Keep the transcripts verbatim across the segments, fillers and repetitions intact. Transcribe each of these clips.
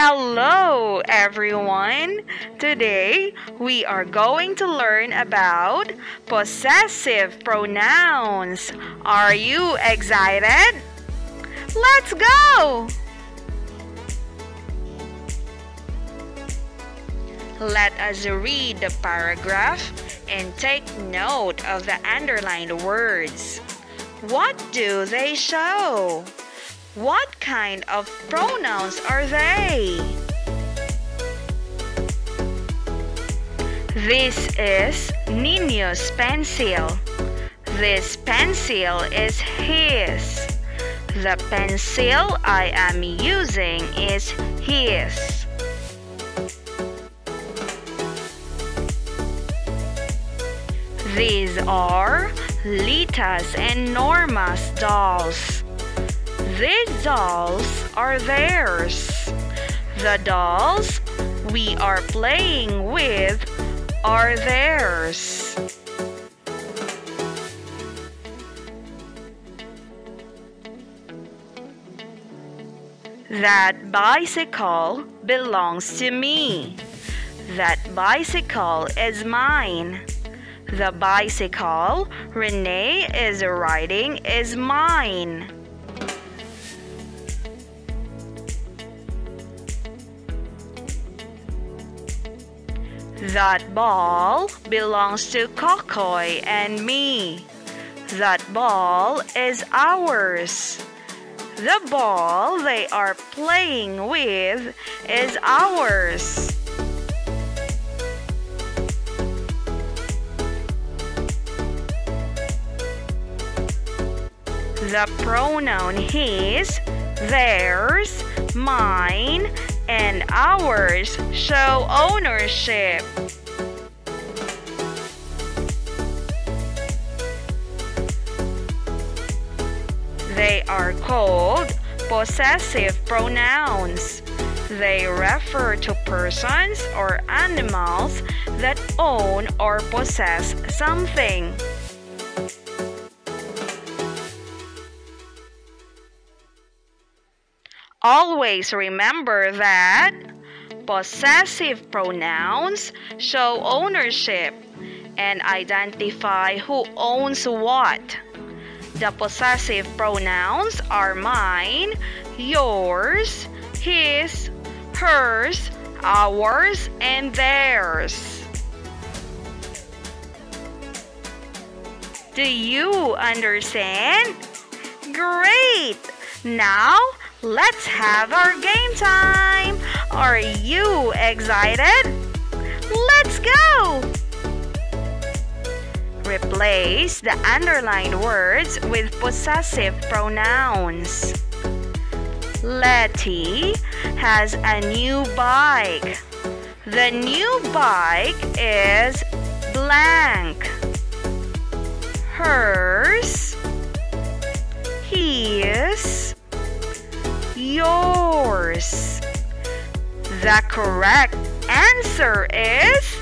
Hello everyone! Today, we are going to learn about possessive pronouns. Are you excited? Let's go! Let us read the paragraph and take note of the underlined words. What do they show? What kind of pronouns are they? This is Nino's pencil. This pencil is his. The pencil I am using is his. These are Lita's and Norma's dolls. These dolls are theirs. The dolls we are playing with are theirs. That bicycle belongs to me. That bicycle is mine. The bicycle Renee is riding is mine. That ball belongs to Kokoy and me. That ball is ours. The ball they are playing with is ours. The pronoun his, theirs, mine, and ours show ownership. They are called possessive pronouns. They refer to persons or animals that own or possess something. Always remember that possessive pronouns show ownership and identify who owns what. The possessive pronouns are mine, yours, his, hers, ours, and theirs. Do you understand? Great! Now, let's have our game time! Are you excited? Let's go! Replace the underlined words with possessive pronouns. Letty has a new bike. The new bike is blank. Hers, his, yours. The correct answer is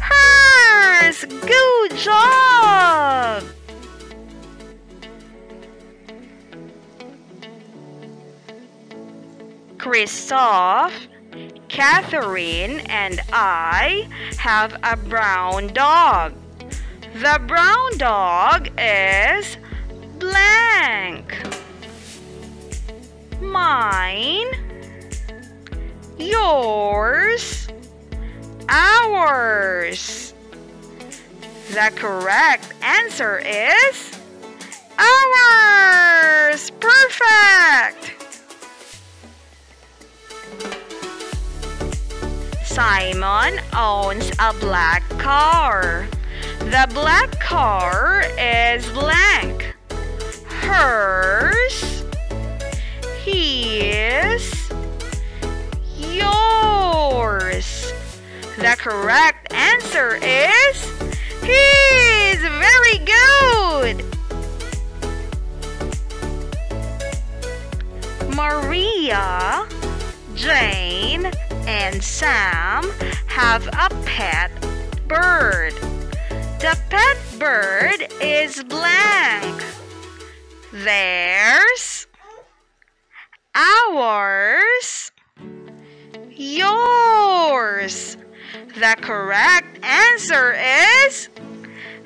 hers. Good job! Christoph, Catherine, and I have a brown dog. The brown dog is blank. Mine, yours, ours. The correct answer is ours! Perfect! Simon owns a black car. The black car is blank. Hers, his, yours. The correct answer is his. Very good! Maria, Jane, and Sam have a pet bird. The pet bird is blank. Theirs, ours, yours. The correct answer is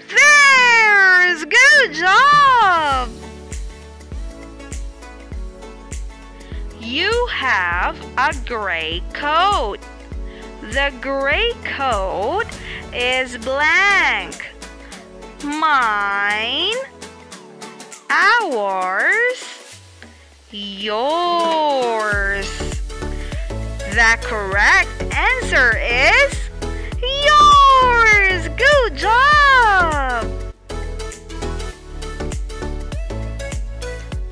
theirs. Good job. You have a gray coat. The gray coat is blank. Mine, ours, yours. The correct answer is yours. Good job.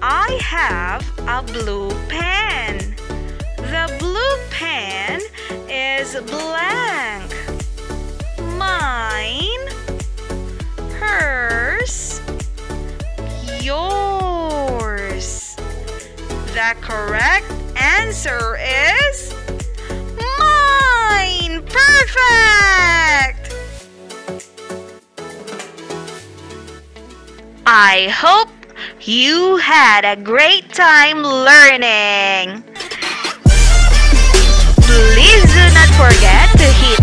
I have a blue pen. The blue pen is blank. Mine, hers, yours. The correct answer is mine. Perfect. I hope you had a great time learning. Please do not forget to hit